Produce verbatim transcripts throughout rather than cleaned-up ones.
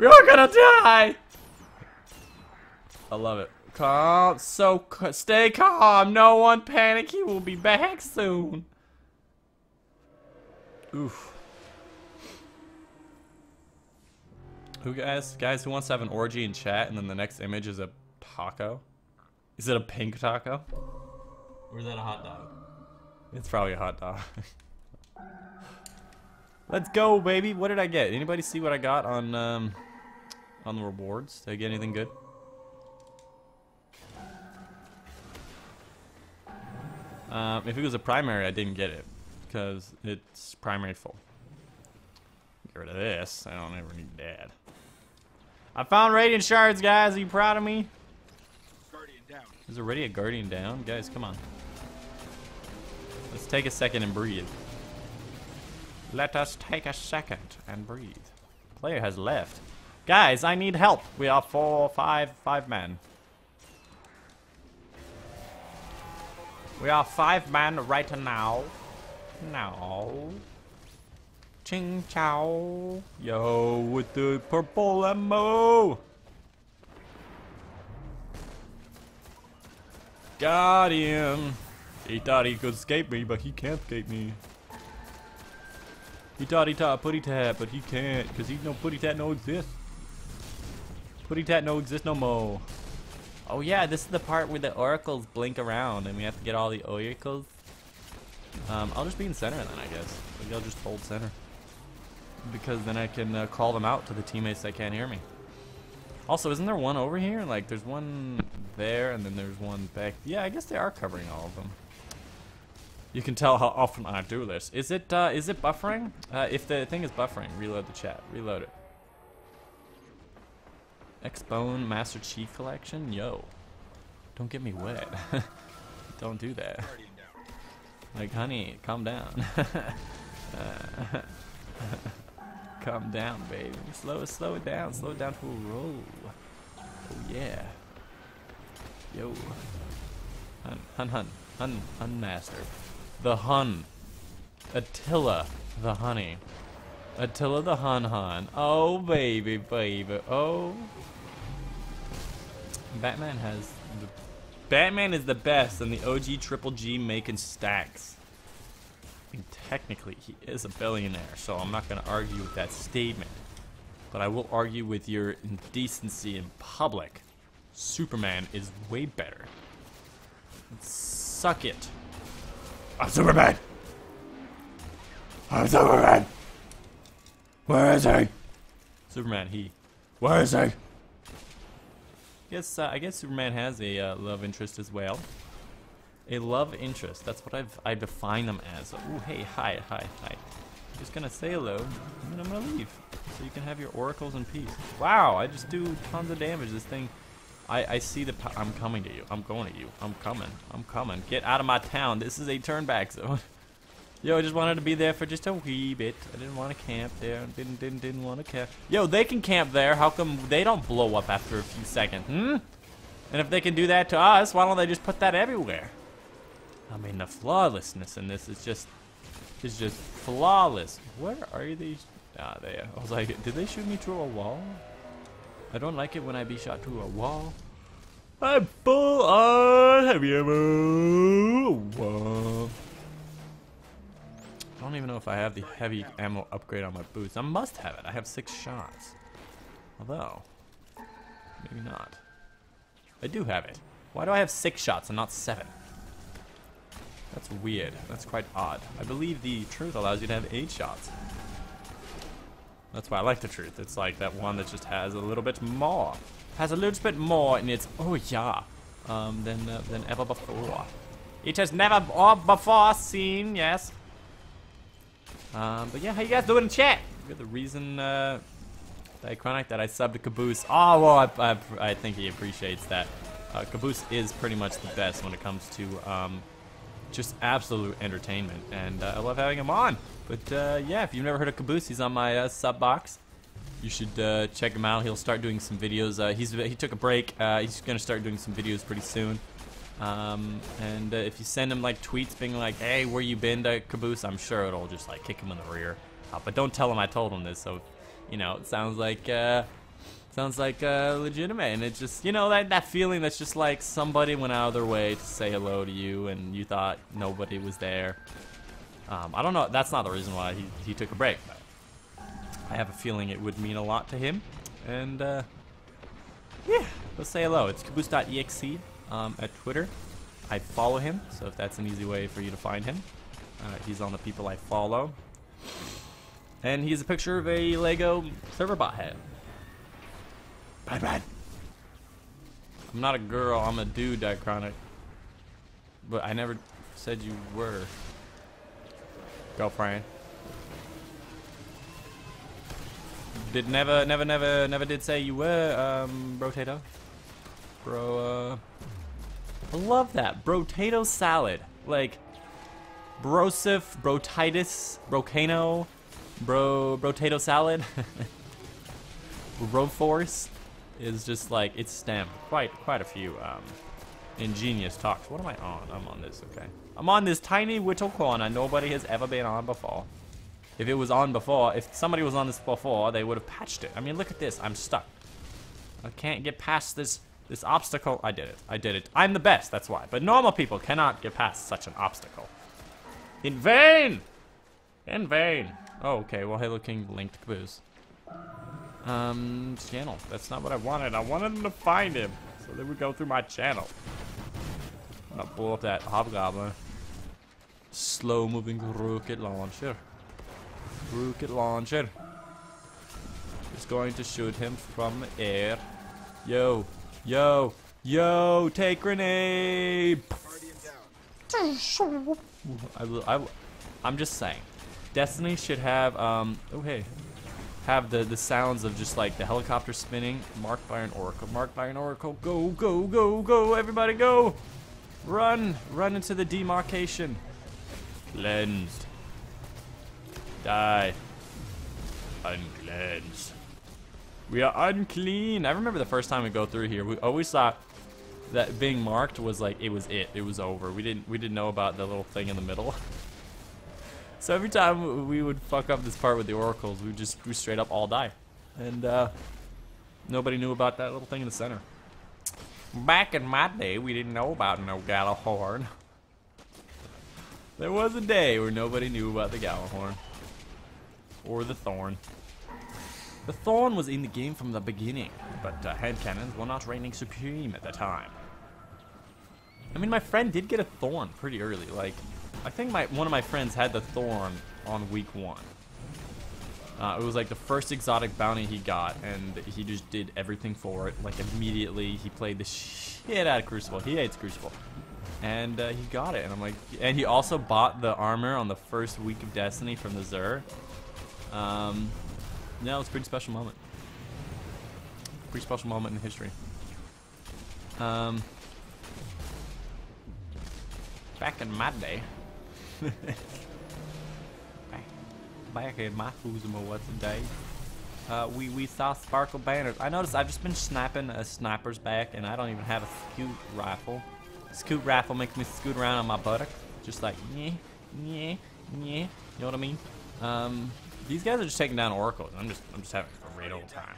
We are gonna die! I love it. Calm, so stay calm. No one panic. He will be back soon. Oof. Who guys? Guys, who wants to have an orgy in chat? And then the next image is a taco. Is it a pink taco? Or is that a hot dog? It's probably a hot dog. Let's go, baby. What did I get? Anybody see what I got on um, on the rewards? Did I get anything good? Um, if it was a primary, I didn't get it because it's primary full. Get rid of this. I don't ever need that. I found radiant shards, guys. Are you proud of me? Guardian down. Is already a guardian down, guys? Come on. Let's take a second and breathe. Let us take a second and breathe. Player has left. Guys, I need help. We are four, five, five men. We are five men right now. Now. Ching chow. Yo, with the purple ammo. Got him. He thought he could escape me, but he can't escape me. He thought he taught putty tat, but he can't, because he no putty tat no exist. Putty tat no exist no more. Oh yeah, this is the part where the oracles blink around and we have to get all the oracles. Um, I'll just be in center then, I guess. Maybe I'll just hold center. Because then I can uh, call them out to the teammates that can't hear me. Also, isn't there one over here? Like, there's one there and then there's one back. Yeah, I guess they are covering all of them. You can tell how often I do this. Is it, uh, is it buffering? Uh, if the thing is buffering, reload the chat. Reload it. X-Bone Master Chief Collection? Yo. Don't get me wet. Don't do that. Like, honey, calm down. uh, calm down, baby. Slow, slow it down. Slow it down to a roll. Oh, yeah. Yo. Hun, hun, hun. Hun, hun master. The Hun. Attila the Honey. Attila the Hun Hun. Oh, baby, baby. Oh. Batman has... The Batman is the best in the O G Triple G making stacks. I mean, technically, he is a billionaire, so I'm not going to argue with that statement. But I will argue with your indecency in public. Superman is way better. Let's suck it. I'm Superman! I'm Superman! Where is he? Superman, he. Where is he? Yes, uh, I guess Superman has a uh, love interest as well. A love interest. That's what I've, I define them as. Oh, hey, hi, hi, hi. I'm just gonna say hello, and then I'm gonna leave. So you can have your oracles in peace. Wow, I just do tons of damage. This thing, I, I see the po I'm coming to you. I'm going to you. I'm coming. I'm coming. Get out of my town. This is a turn back zone. Yo, I just wanted to be there for just a wee bit. I didn't want to camp there. Didn't didn't didn't want to camp. Yo, they can camp there. How come they don't blow up after a few seconds? Hmm? And if they can do that to us, why don't they just put that everywhere? I mean, the flawlessness in this is just is just flawless. Where are these? Ah, there. I was like, did they shoot me through a wall? I don't like it when I be shot through a wall. I'm full on heavy ammo. Whoa. I don't even know if I have the heavy ammo upgrade on my boots. I must have it. I have six shots. Although, maybe not. I do have it. Why do I have six shots and not seven? That's weird. That's quite odd. I believe the truth allows you to have eight shots. That's why I like the truth. It's like that one that just has a little bit more. Has a little bit more in its, oh yeah, um, than, uh, than ever before. It has never or before seen, yes. Um, but yeah, how you guys doing in chat? You're the reason, uh, Dychronic, that I subbed to Caboose. Oh, well, I, I, I think he appreciates that. Uh, Caboose is pretty much the best when it comes to, um, just absolute entertainment. And uh, I love having him on. But, uh, yeah, if you've never heard of Caboose, he's on my, uh, sub box. You should, uh, check him out. He'll start doing some videos. Uh, he's, he took a break. Uh, he's gonna start doing some videos pretty soon. Um, and uh, if you send him like tweets being like, hey, where you been to Caboose, I'm sure it'll just like kick him in the rear. Uh, but don't tell him I told him this, so, you know, it sounds like, uh, Sounds like uh, legitimate, and it's just, you know, that, that feeling that's just like somebody went out of their way to say hello to you and you thought nobody was there. Um, I don't know, that's not the reason why he, he took a break, but I have a feeling it would mean a lot to him. And uh, yeah, let's say hello. It's caboose dot E X E um, at Twitter. I follow him, so if that's an easy way for you to find him. Uh, he's on the people I follow. And he's a picture of a Lego server bot head. Bye bye. I'm not a girl, I'm a dude, Dychronic. But I never said you were. Girlfriend. Did never, never, never, never did say you were, um, Brotato. Bro, uh. I love that. Brotato salad. Like, Brosif, Brotitis, Brocano, Bro, Brotato salad. Broforce is just like, it's stemmed quite, quite a few, um, ingenious talks. What am I on? I'm on this, okay. I'm on this tiny whittle corner nobody has ever been on before. If it was on before, if somebody was on this before, they would have patched it. I mean, look at this. I'm stuck. I can't get past this this obstacle. I did it. I did it. I'm the best. That's why. But normal people cannot get past such an obstacle. In vain. In vain. Oh, okay. Well, Halo King linked Caboose. Um, channel. That's not what I wanted. I wanted them to find him, so they would go through my channel. I'll blow up that hobgoblin. Slow-moving rocket launcher. Rocket launcher. It's going to shoot him from air. Yo, yo, yo! Take grenade. I will. I will. I'm just saying, Destiny should have um. Oh hey, have the the sounds of just like the helicopter spinning, marked by an oracle, marked by an oracle. Go, go, go, go! Everybody, go! Run, run into the demarcation. Cleansed. Die. Uncleansed. We are unclean. I remember the first time we go through here, we always thought that being marked was like it was it. It was over. We didn't we didn't know about the little thing in the middle. So every time we would fuck up this part with the oracles, we just we straight up all die. And uh nobody knew about that little thing in the center. Back in my day, we didn't know about no Gjallarhorn. There was a day where nobody knew about the Gjallarhorn. Or the Thorn. The Thorn was in the game from the beginning, but uh, hand cannons were not reigning supreme at the time. I mean, my friend did get a Thorn pretty early. Like, I think my one of my friends had the Thorn on week one. Uh, it was like the first exotic bounty he got, and he just did everything for it. Like, immediately, he played the shit out of Crucible. He hates Crucible. And uh, he got it, and I'm like... And he also bought the armor on the first week of Destiny from the Xur. Um, no, it's a pretty special moment. Pretty special moment in history. Um, back in my day. back, back in my Fuzuma, what's a day? Uh, we, we saw sparkle banners. I noticed I've just been snapping a sniper's back, and I don't even have a scoot rifle. Scoot rifle makes me scoot around on my buttock. Just like, yeah, yeah, yeah. You know what I mean? Um, these guys are just taking down oracles. I'm just, I'm just having a great old time.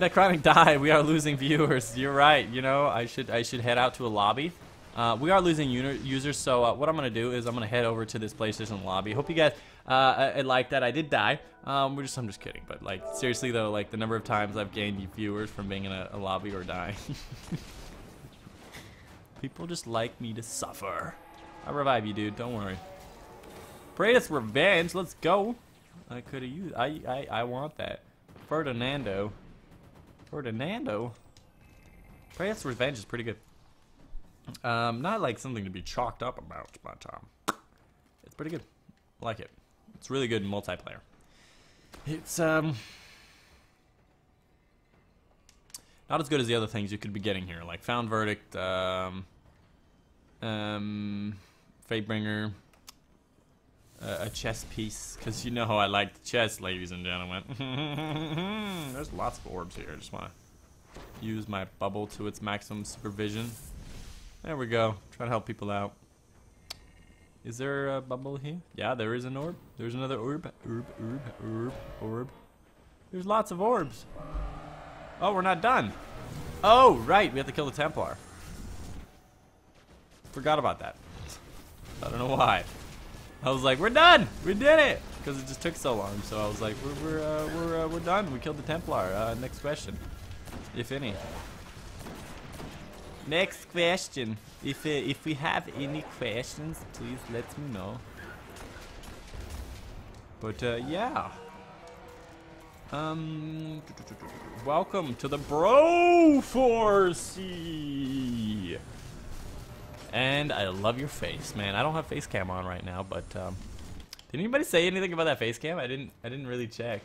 Necronic died. We are losing viewers. You're right. You know, I should, I should head out to a lobby. Uh, we are losing users. So uh, what I'm gonna do is I'm gonna head over to this PlayStation lobby. Hope you guys uh, like that. I did die. Um, we're just, I'm just kidding. But like, seriously though, like the number of times I've gained viewers from being in a, a lobby or dying. People just like me to suffer. I'll revive you, dude. Don't worry. Greatest Revenge, let's go. I could have used, I, I, I want that. Ferdinando. Ferdinando? Greatest Revenge is pretty good. Um, not like something to be chalked up about, but um, it's pretty good. I like it. It's really good in multiplayer. It's, um, not as good as the other things you could be getting here, like Found Verdict, um, um, Fatebringer. Uh, a chess piece, because you know how I like the chess, ladies and gentlemen. There's lots of orbs here. I just want to use my bubble to its maximum supervision. There we go. Try to help people out. Is there a bubble here? Yeah, there is an orb. There's another orb. Orb, orb, orb, orb. There's lots of orbs. Oh, we're not done. Oh, right. We have to kill the Templar. Forgot about that. I don't know why. I was like, we're done. We did it. Because it just took so long. So I was like, we're, we're, uh, we're, uh, we're done. We killed the Templar. Uh, next question. If any. Next question. If, uh, if we have any questions, please let me know. But, uh, yeah. Um, welcome to the Broforce. And I love your face, man. I don't have face cam on right now, but um, did anybody say anything about that face cam? I didn't. I didn't really check.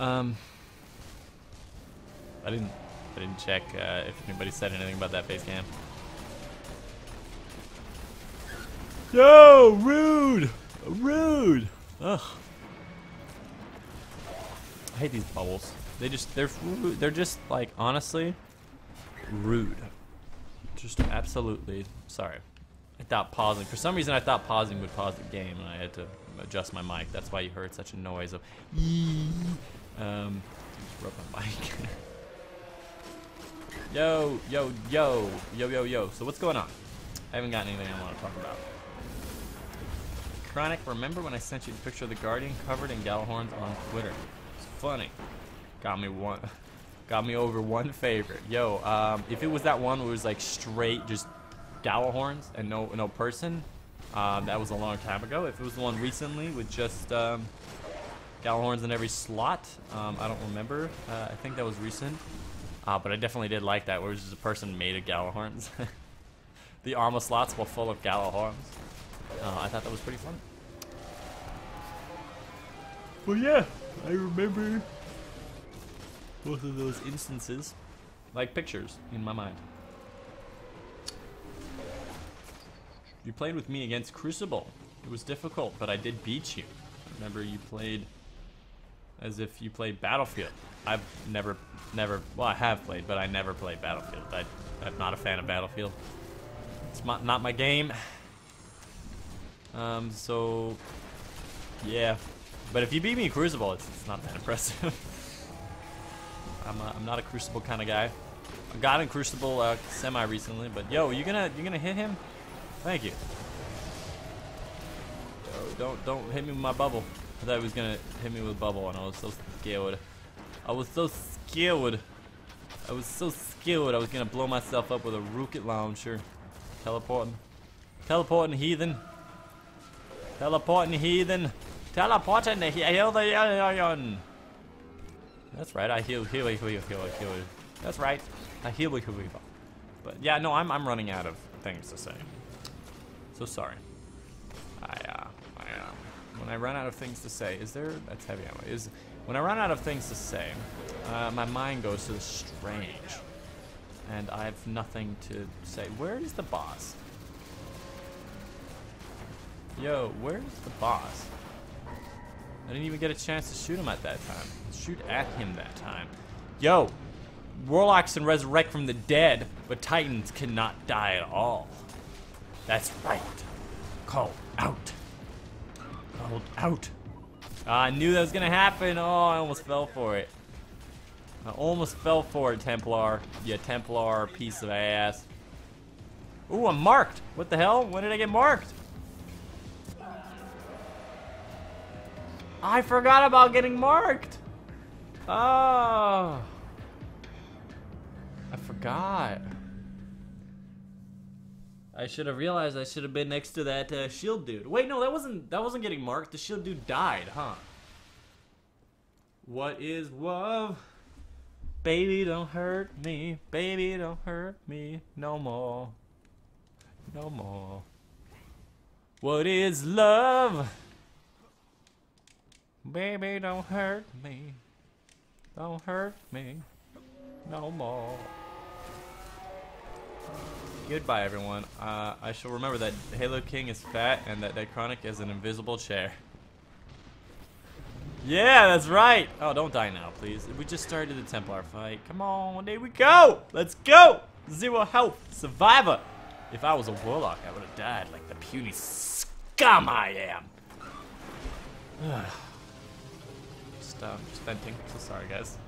Um, I didn't. I didn't check uh, if anybody said anything about that face cam. Yo, rude, rude. Ugh. I hate these bubbles. They just. They're. They're just like honestly, rude. Just absolutely sorry. I thought pausing. For some reason, I thought pausing would pause the game, and I had to adjust my mic. That's why you heard such a noise of. Um, just rub my mic. Yo, yo, yo, yo, yo, yo. So what's going on? I haven't got anything I want to talk about. Chronic, remember when I sent you the picture of the Guardian covered in Gjallarhorns on Twitter? It's funny. Got me one. Got me over one favorite. Yo, um, if it was that one where it was like straight just Gjallarhorns and no no person, um, that was a long time ago. If it was the one recently with just um, Gjallarhorns in every slot, um, I don't remember. Uh, I think that was recent. Uh, but I definitely did like that where it was just a person made of Gjallarhorns. The armor slots were full of Gjallarhorns. Uh, I thought that was pretty fun. Well, yeah, I remember both of those instances, like pictures in my mind. You played with me against Crucible. It was difficult, but I did beat you. I remember you played as if you played Battlefield. I've never, never, well, I have played, but I never played Battlefield. I, I'm not a fan of Battlefield. It's not, not my game. Um, so, yeah. But if you beat me in Crucible, it's, it's not that impressive. I'm, a, I'm not a Crucible kind of guy. I got in Crucible uh, semi recently, but yo, you gonna you gonna hit him? Thank you. Yo, don't don't hit me with my bubble. I thought he was gonna hit me with a bubble, and I was so scared. I was so scared. I was so scared. I was gonna blow myself up with a rocket launcher. Teleporting, teleporting heathen, teleporting heathen, teleporting the heathen. That's right. I heal, heal, heal, heal, heal, heal. That's right. I heal, heal, heal. But yeah, no, I'm I'm running out of things to say. So sorry. I uh, I uh, when I run out of things to say, is there? That's heavy ammo. Is when I run out of things to say, uh, my mind goes to the strange, and I have nothing to say. Where is the boss? Yo, where is the boss? I didn't even get a chance to shoot him at that time. Shoot at him that time. Yo, warlocks can resurrect from the dead, but titans cannot die at all. That's right. Called out. Called out. Uh, I knew that was gonna happen. Oh, I almost fell for it. I almost fell for it, Templar. You Templar piece of ass. Ooh, I'm marked. What the hell? When did I get marked? I forgot about getting marked. Oh. I forgot. I should have realized I should have been next to that uh, shield dude. Wait, no, that wasn't that wasn't getting marked. The shield dude died, huh? What is love? Baby, don't hurt me. Baby, don't hurt me no more. No more. What is love? Baby, don't hurt me. Don't hurt me no more. Goodbye, everyone. Uh, I shall remember that Halo King is fat and that Dychronic is an invisible chair. Yeah, that's right. Oh, don't die now, please. We just started the Templar fight. Come on, there we go. Let's go. Zero health. Survivor. If I was a warlock, I would have died like the puny scum I am. Just, uh, just venting. So sorry, guys.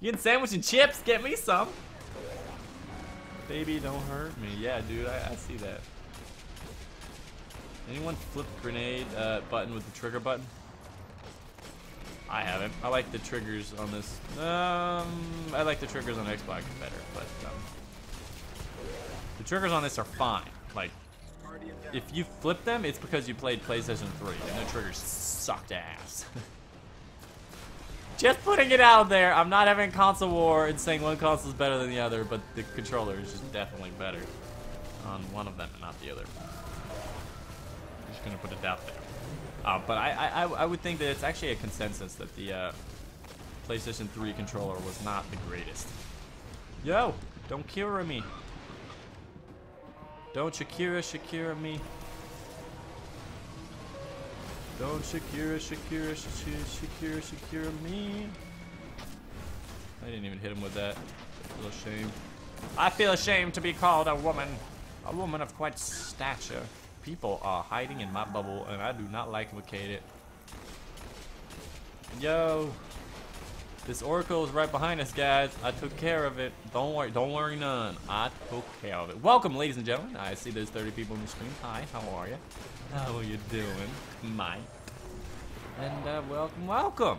You getting sandwich and chips? Get me some! Baby, don't hurt me. Yeah, dude, I, I see that. Anyone flip grenade uh, button with the trigger button? I haven't. I like the triggers on this. Um, I like the triggers on Xbox better, but um, the triggers on this are fine. Like, if you flip them, it's because you played PlayStation three, and the triggers sucked ass. Just putting it out there. I'm not having console war and saying one console is better than the other, but the controller is just definitely better on one of them and not the other. I'm just gonna put it out there. Uh, but I, I I would think that it's actually a consensus that the uh, PlayStation three controller was not the greatest. Yo, don't Kira me. Don't Shakira Shakira me. Don't Shakira Shakira Shakira Shakira me. I didn't even hit him with that. I feel ashamed. I feel ashamed to be called a woman. A woman of quite stature. People are hiding in my bubble, and I do not like it. Yo, this Oracle is right behind us, guys. I took care of it. Don't worry, don't worry none. I took care of it. Welcome, ladies and gentlemen. I see there's thirty people on the screen. Hi, how are you? How are you doing, mate? And uh, welcome, welcome.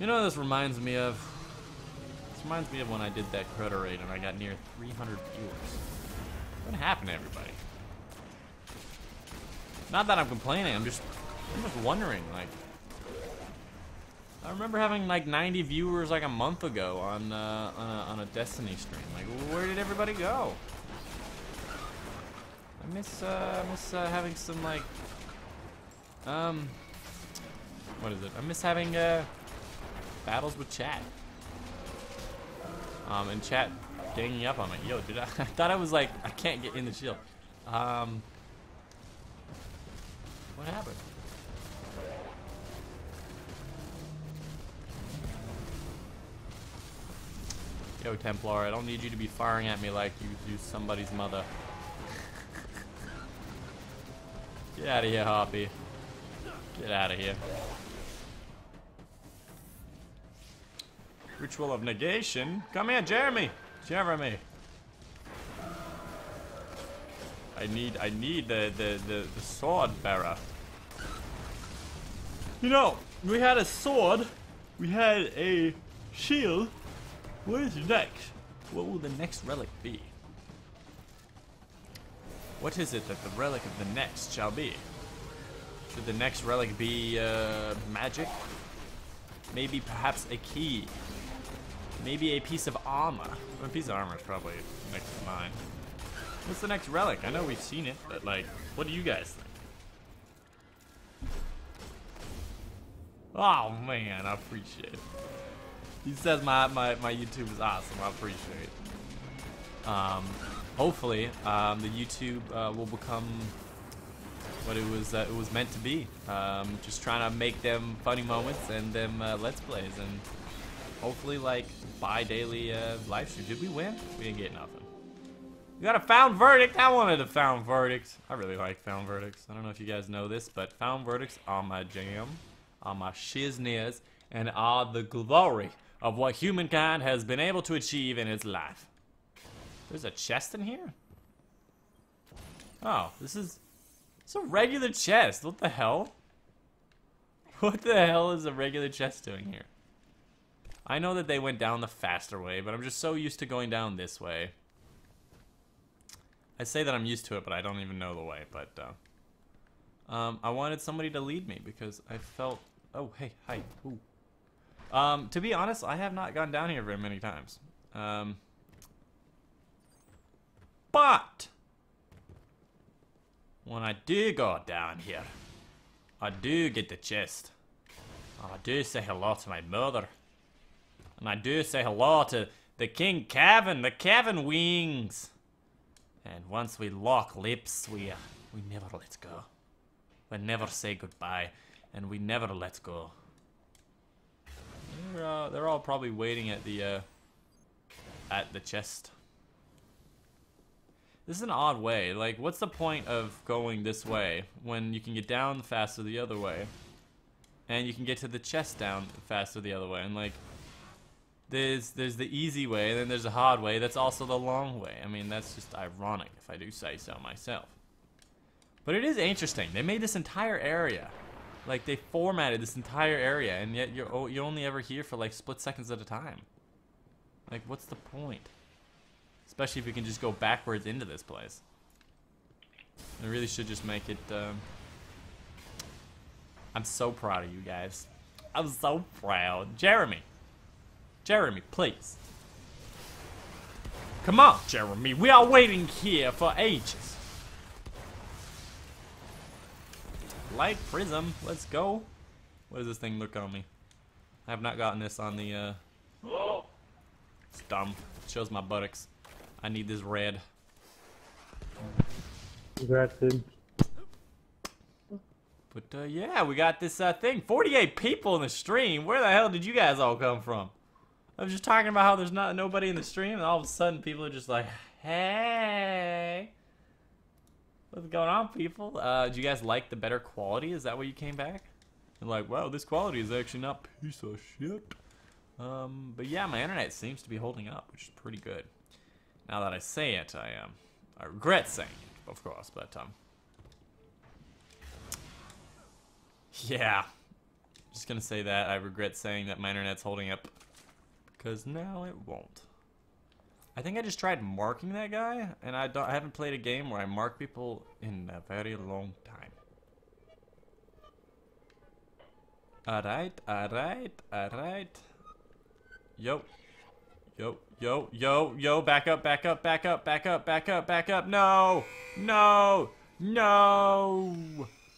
You know what this reminds me of? This reminds me of when I did that Crota raid, and I got near three hundred viewers. What happened to everybody? Not that I'm complaining, I'm just I'm just wondering, like, I remember having like ninety viewers like a month ago on uh, on, a, on a Destiny stream. Like, where did everybody go? I miss uh, I miss uh, having some like um what is it? I miss having uh, battles with chat. Um, and chat ganging up on me. Yo, dude, I, I thought I was like, I can't get in the shield. Um, what happened? Yo, Templar, I don't need you to be firing at me like you do somebody's mother. Get out of here, Hoppy. Get out of here. Ritual of negation. Come here, Jeremy. Jeremy, I need, I need the, the, the, the sword bearer. You know, we had a sword, we had a shield. What is next? What will the next relic be? What is it that the relic of the next shall be? Should the next relic be uh, magic? Maybe perhaps a key. Maybe a piece of armor. Well, a piece of armor is probably next to mine. What's the next relic? I know we've seen it, but like, what do you guys think? Oh man, I appreciate it. He says my, my, my YouTube is awesome. I appreciate it. Um, hopefully, um, the YouTube uh, will become what it was uh, it was meant to be. Um, just trying to make them funny moments and them uh, let's plays and. Hopefully, like, bi-daily uh, live stream. Did we win? We didn't get nothing. We got a Found Verdict. I wanted a Found Verdict. I really like Found Verdicts. I don't know if you guys know this, but Found Verdicts are my jam, are my shizness, and are the glory of what humankind has been able to achieve in its life. There's a chest in here? Oh, this is... It's a regular chest. What the hell? What the hell is a regular chest doing here? I know that they went down the faster way, but I'm just so used to going down this way. I say that I'm used to it, but I don't even know the way, but, uh, um, I wanted somebody to lead me because I felt, oh, hey, hi, ooh. Um, to be honest, I have not gone down here very many times. Um, but, when I do go down here, I do get the chest. I do say hello to my mother. And I do say hello to the King Cavan, the Cavan Wings. And once we lock lips, we uh, we never let go. We never say goodbye, and we never let go. They're, uh, they're all probably waiting at the uh, at the chest. This is an odd way. Like, what's the point of going this way when you can get down faster the other way? and you can get to the chest down faster the other way. And like, there's there's the easy way, and then there's the hard way. That's also the long way. I mean, that's just ironic, if I do say so myself. But it is interesting. They made this entire area, like they formatted this entire area, and yet you're you're only ever here for like split seconds at a time. Like, what's the point? Especially if you can just go backwards into this place. It really should just make it. Um... I'm so proud of you guys. I'm so proud, Jeremy. Jeremy, please. Come on, Jeremy. We are waiting here for ages. Light prism. Let's go. What does this thing look on me? I have not gotten this on the. Uh... Oh. It's dumb. It shows my buttocks. I need this red. Congrats, dude. But uh, yeah, we got this uh, thing. forty-eight people in the stream. Where the hell did you guys all come from? I was just talking about how there's not nobody in the stream, and all of a sudden people are just like, hey, what's going on, people? Uh, do you guys like the better quality? Is that why you came back? And like, wow, this quality is actually not piece of shit. Um, but yeah, my internet seems to be holding up, which is pretty good. Now that I say it, I um, I regret saying it, of course, but um, yeah, just gonna say that I regret saying that my internet's holding up. Because now it won't. I think I just tried marking that guy, and I, don't, I haven't played a game where I mark people in a very long time. Alright, alright, alright. Yo. Yo, yo, yo, yo, back up, back up, back up, back up, back up, back up. No! No! No!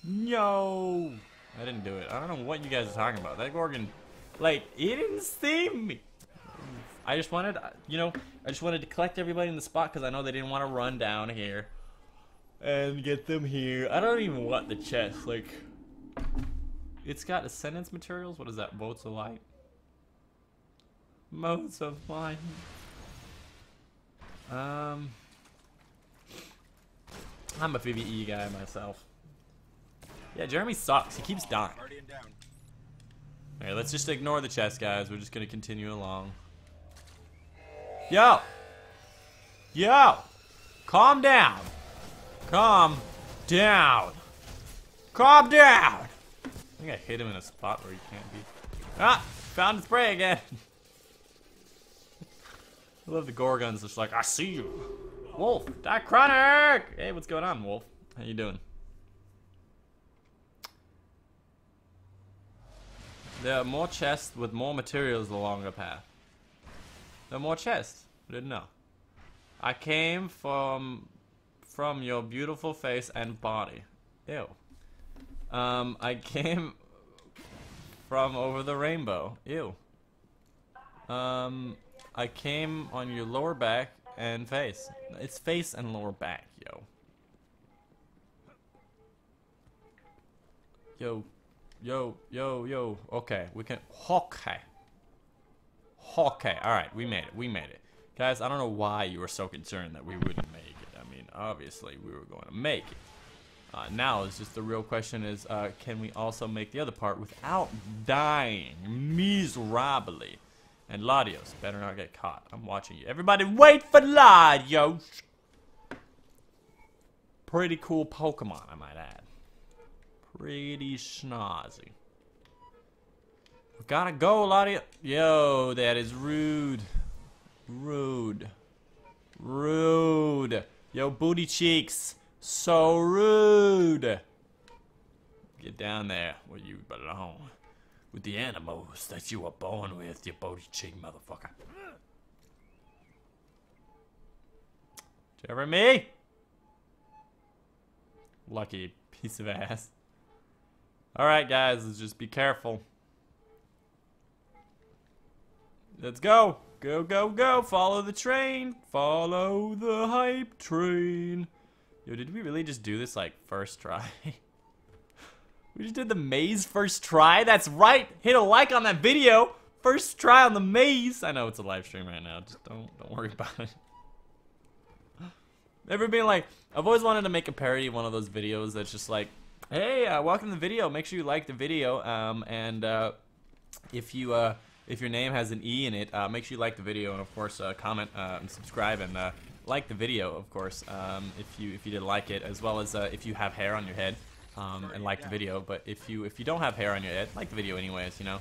No! I didn't do it. I don't know what you guys are talking about. That Gorgon, like, it didn't sting me. I just wanted, you know, I just wanted to collect everybody in the spot because I know they didn't want to run down here and get them here. I don't even want the chest. Like, it's got ascendance materials. What is that? Motes of light. Motes of light. Um, I'm a PvE guy myself. Yeah, Jeremy sucks. He keeps dying. All right, let's just ignore the chest, guys. We're just gonna continue along. Yo! Yo! Calm down! Calm down! Calm down! I think I hit him in a spot where he can't be. Ah! Found his prey again! I love the Gorgons just like, I see you! Wolf! Dychronic! Hey, what's going on, Wolf? How you doing? There are more chests with more materials along the path. No more chests. Didn't know. I came from from your beautiful face and body. Ew. Um, I came from over the rainbow. Ew. Um, I came on your lower back and face. It's face and lower back, yo. Yo, yo, yo, yo. Okay, we can. Okay. Okay, alright, we made it, we made it. Guys, I don't know why you were so concerned that we wouldn't make it. I mean, obviously, we were going to make it. Uh, now, it's just the real question is, uh, can we also make the other part without dying miserably? And Latios, better not get caught. I'm watching you. Everybody wait for Latios! Pretty cool Pokemon, I might add. Pretty snazzy. We gotta go, Latios. Yo, that is rude. Rude. Rude. Yo, booty cheeks. So rude. Get down there where you belong. With the animals that you were born with, you booty cheek motherfucker. Jeremy! Lucky piece of ass. Alright, guys, let's just be careful. Let's go. Go, go, go. Follow the train. Follow the hype train. Yo, did we really just do this, like, first try? We just did the maze first try? That's right. Hit a like on that video. First try on the maze. I know it's a live stream right now. Just don't, don't worry about it. Ever been like, I've always wanted to make a parody of one of those videos that's just like, Hey, uh, welcome to the video. Make sure you like the video, um, and uh, if you uh, if your name has an E in it, uh, make sure you like the video, and of course uh, comment uh, and subscribe and uh, like the video, of course, um, if you if you did like it, as well as uh, if you have hair on your head, um, and like the video. But if you if you don't have hair on your head, like the video anyways, you know.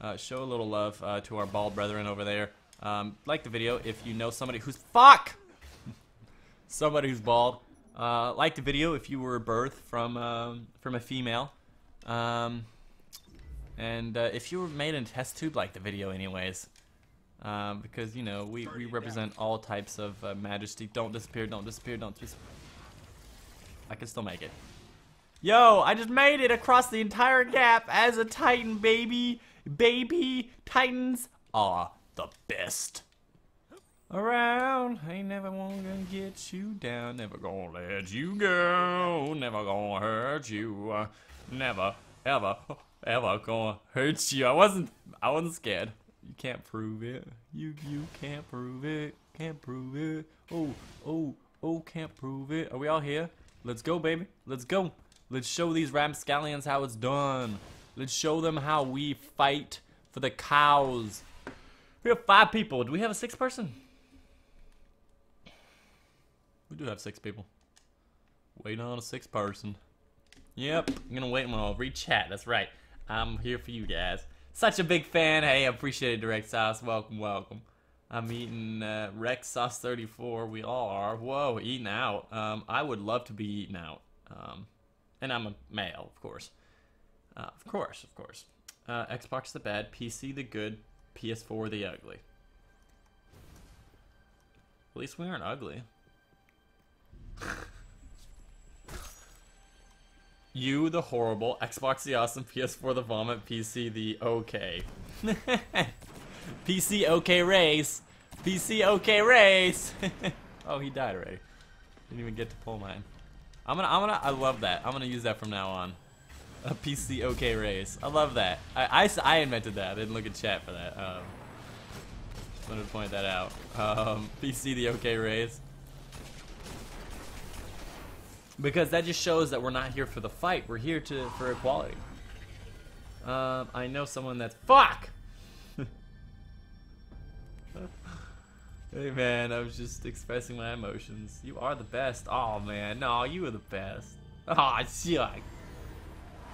Uh, show a little love uh, to our bald brethren over there. Um, like the video if you know somebody who's fuck somebody who's bald. Uh, like the video if you were birthed from um, from a female, um, and uh, if you were made in a test tube, like the video anyways, um, because you know we we represent all types of uh, majesty. Don't disappear, don't disappear, don't disappear. I can still make it. Yo, I just made it across the entire gap as a Titan, baby. Baby, Titans are the best around. Ain't never gonna get you down. Never gonna let you go. Never gonna hurt you. Uh, never, ever, ever gonna hurt you. I wasn't. I wasn't scared. You can't prove it. You you can't prove it. Can't prove it. Oh oh oh. Can't prove it. Are we all here? Let's go, baby. Let's go. Let's show these ramscallions how it's done. Let's show them how we fight for the cows. We have five people. Do we have a sixth person? We do have six people. Waiting on a sixth person. Yep, I'm gonna wait while I re-chat. That's right. I'm here for you guys. Such a big fan. Hey, I appreciate it, Rex Sauce. Welcome, welcome. I'm eating uh, Rex Sauce thirty-four. We all are. Whoa, eating out. Um, I would love to be eating out. Um, and I'm a male, of course. Uh, of course, of course. Uh, Xbox the bad, P C the good, P S four the ugly. At least we aren't ugly. You the horrible, Xbox the awesome, P S four the vomit, P C the okay. P C okay race. P C okay race. Oh, he died already. Didn't even get to pull mine. I'm gonna, I'm gonna, I love that. I'm gonna use that from now on. A P C okay race. I love that. I, I, I invented that. I didn't look at chat for that. Um, just wanted to point that out. Um, P C the okay race. Because that just shows that we're not here for the fight. We're here to for equality. Um, I know someone that's... Fuck! Hey man, I was just expressing my emotions. You are the best. Oh man, no, you are the best. Oh, yuck.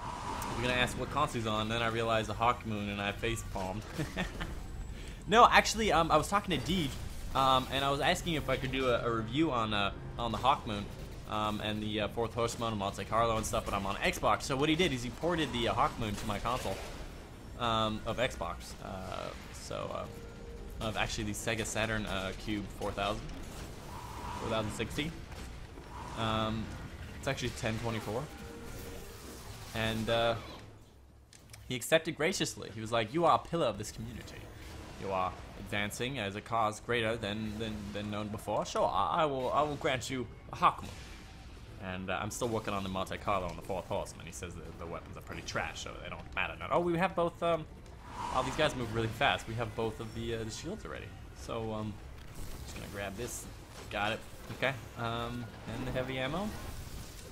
I was gonna ask what console he's on, then I realized a Hawkmoon and I face palmed. No, actually, um, I was talking to Deej, um, and I was asking if I could do a, a review on uh, on the Hawkmoon, um, and the uh, Fourth Horseman and Monte Carlo and stuff, but I'm on Xbox. So what he did is he ported the uh, Hawkmoon to my console, um, of Xbox. Uh, so uh, of actually the Sega Saturn uh, Cube four thousand, four thousand sixty. Um, it's actually ten twenty-four. And uh, he accepted graciously. He was like, "You are a pillar of this community. You are advancing as a cause greater than than, than known before. Sure, I, I will. I will grant you a Hawkmoon." And uh, I'm still working on the Monte Carlo and the Fourth Horseman. He says that the weapons are pretty trash, so they don't matter. Now, oh, we have both. Um, oh, these guys move really fast. We have both of the, uh, the shields already. So um, just gonna grab this. Got it. Okay. Um, and the heavy ammo.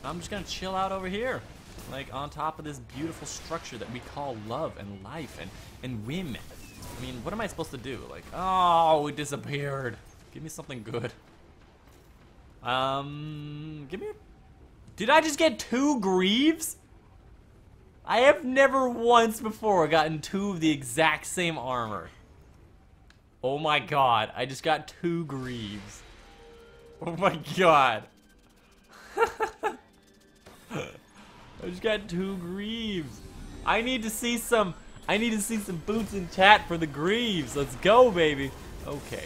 I'm just gonna chill out over here. Like on top of this beautiful structure that we call love and life and and whim. I mean, what am I supposed to do? Like, oh, it disappeared. Give me something good. Um, give me. A... Did I just get two greaves? I have never once before gotten two of the exact same armor. Oh my god! I just got two greaves. Oh my god. I just got two greaves. I need to see some. I need to see some boots in chat for the greaves. Let's go, baby. Okay.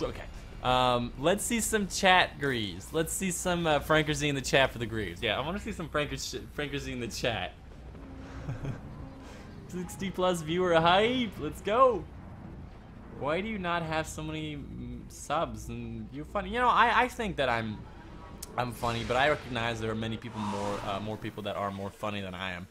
Okay. Um, let's see some chat greaves. Let's see some uh, Frankerzy in the chat for the greaves. Yeah, I want to see some Frankerzy in the chat. sixty plus viewer hype. Let's go. Why do you not have so many subs? And you're funny. You know, I I think that I'm. I'm funny, but I recognize there are many people more, uh, more people that are more funny than I am.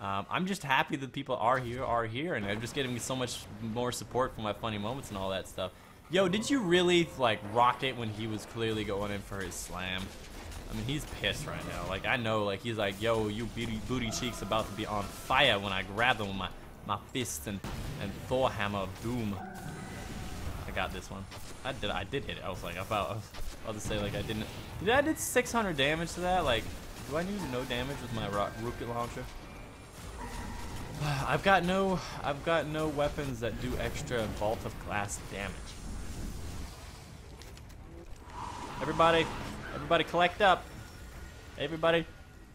Um, I'm just happy that people are here, are here, and I'm just getting so much more support for my funny moments and all that stuff. Yo, did you really like rock it when he was clearly going in for his slam? I mean, he's pissed right now. Like, I know, like, he's like, yo, you booty, booty cheeks about to be on fire when I grab them with my, my fist and, and Thor hammer of doom. I got this one. I did, I did hit it. I was like, I thought, I was about to say, like, I didn't. Yeah, I did six hundred damage to that. Like, do I do no damage with my rock, rocket launcher? I've got no, I've got no weapons that do extra Vault of Glass damage. Everybody, everybody collect up. Everybody,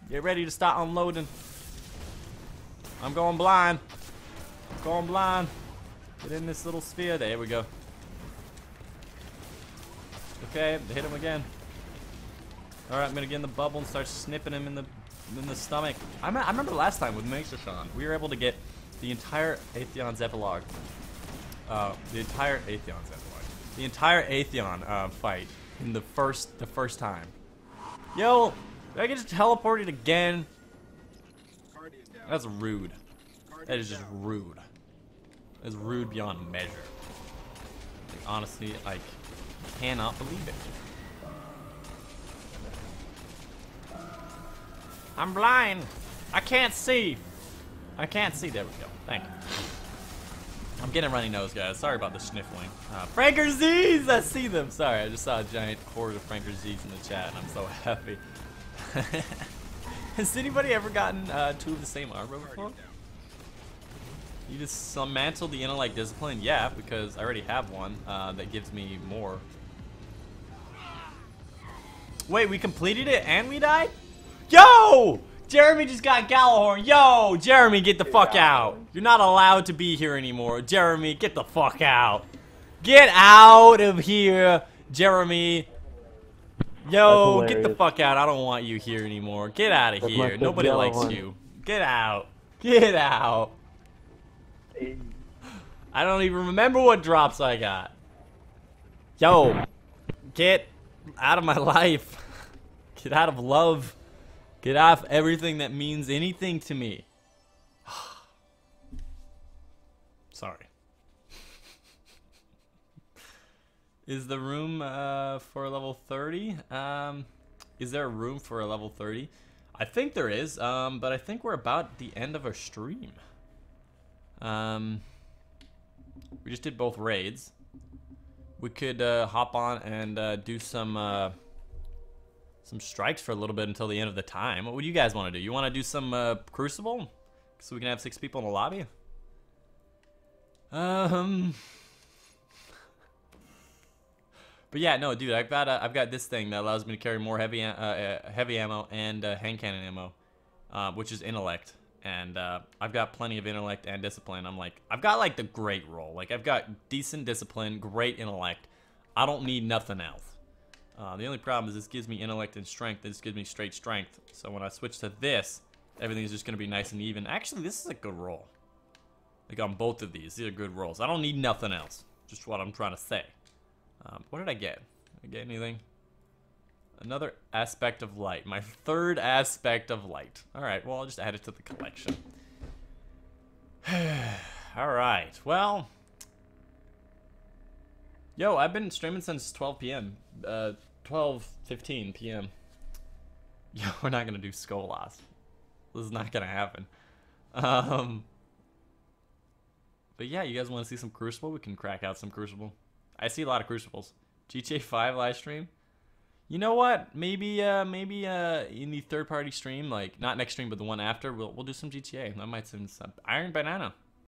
get ready to start unloading. I'm going blind. I'm going blind. Get in this little sphere. There we go. Okay, hit him again. Alright, I'm gonna get in the bubble and start snipping him in the in the stomach. I, I remember last time with Meshashan, we were able to get the entire Atheon's epilogue. Uh, the entire Atheon's epilogue. The entire Atheon uh, fight in the first the first time. Yo, did I get just teleported again? That's rude. That is just rude. That's rude beyond measure. Like, honestly, like, I cannot believe it. I'm blind. I can't see. I can't see. There we go. Thank you. I'm getting runny nose, guys. Sorry about the sniffling. Uh, Franker Z's! I see them. Sorry, I just saw a giant horde of Franker Z's in the chat, and I'm so happy. Has anybody ever gotten uh, two of the same armor before? You just dismantle the intellect discipline? Yeah, because I already have one uh, that gives me more. Wait, we completed it and we died? Yo! Jeremy just got Gjallarhorn. Yo, Jeremy, get the fuck out. You're not allowed to be here anymore. Jeremy, get the fuck out. Get out of here, Jeremy. Yo, get the fuck out. I don't want you here anymore. Get out of here. Nobody likes you. Get out. Get out. I don't even remember what drops I got. Yo, get out of my life. Get out of love. Get off everything that means anything to me. Sorry. Is the room uh, for a level thirty? Um, is there a room for a level thirty? I think there is, um, but I think we're about the end of our stream. Um, we just did both raids. We could uh, hop on and uh, do some... Uh, Some strikes for a little bit until the end of the time. What would you guys want to do? You want to do some uh, Crucible? So we can have six people in the lobby? Um. But yeah, no, dude, I've got uh, I've got this thing that allows me to carry more heavy uh, uh, heavy ammo and uh, hand cannon ammo, uh, which is intellect, and uh, I've got plenty of intellect and discipline. I'm like, I've got like the great roll. Like I've got decent discipline, great intellect. I don't need nothing else. Uh, the only problem is this gives me intellect and strength. This gives me straight strength. So when I switch to this, everything's just going to be nice and even. Actually, this is a good roll. Like on both of these. These are good rolls. I don't need nothing else. Just what I'm trying to say. Um, what did I get? Did I get anything? Another aspect of light. My third aspect of light. Alright, well, I'll just add it to the collection. Alright, well... Yo, I've been streaming since twelve p m Uh, twelve fifteen p m Yo, we're not gonna do Skolas. This is not gonna happen. Um, but yeah, you guys want to see some Crucible? We can crack out some Crucible. I see a lot of Crucibles. G T A five live stream. You know what? Maybe, uh, maybe uh, in the third-party stream, like not next stream, but the one after, we'll we'll do some G T A. I might send some Iron Banana.